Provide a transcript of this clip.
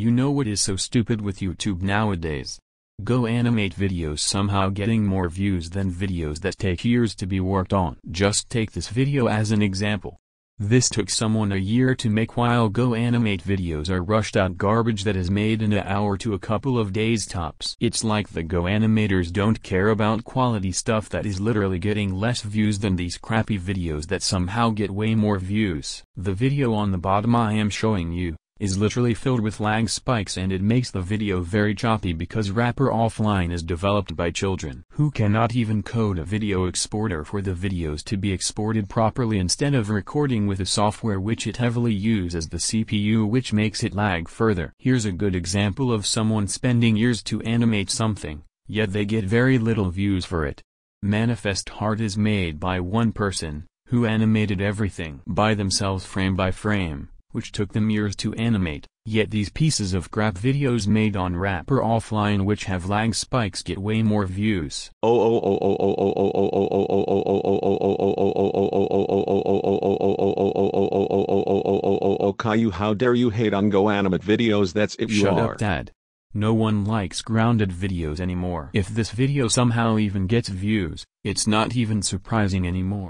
You know what is so stupid with YouTube nowadays? GoAnimate videos somehow getting more views than videos that take years to be worked on. Just take this video as an example. This took someone a year to make, while GoAnimate videos are rushed out garbage that is made in an hour to a couple of days tops. It's like the GoAnimators don't care about quality stuff that is literally getting less views than these crappy videos that somehow get way more views. The video on the bottom I am showing you is literally filled with lag spikes, and it makes the video very choppy because Rapper Offline is developed by children who cannot even code a video exporter for the videos to be exported properly, instead of recording with a software which it heavily uses the CPU, which makes it lag further. Here's a good example of someone spending years to animate something, yet they get very little views for it. Manifest Heart is made by one person, who animated everything by themselves frame by frame, which took them years to animate, yet these pieces of crap videos made on Rapper Offline which have lag spikes get way more views. Caillou, how dare you hate on GoAnimate videos? That's if you are. Shut up, Dad. No one likes grounded videos anymore. If this video somehow even gets views, it's not even surprising anymore.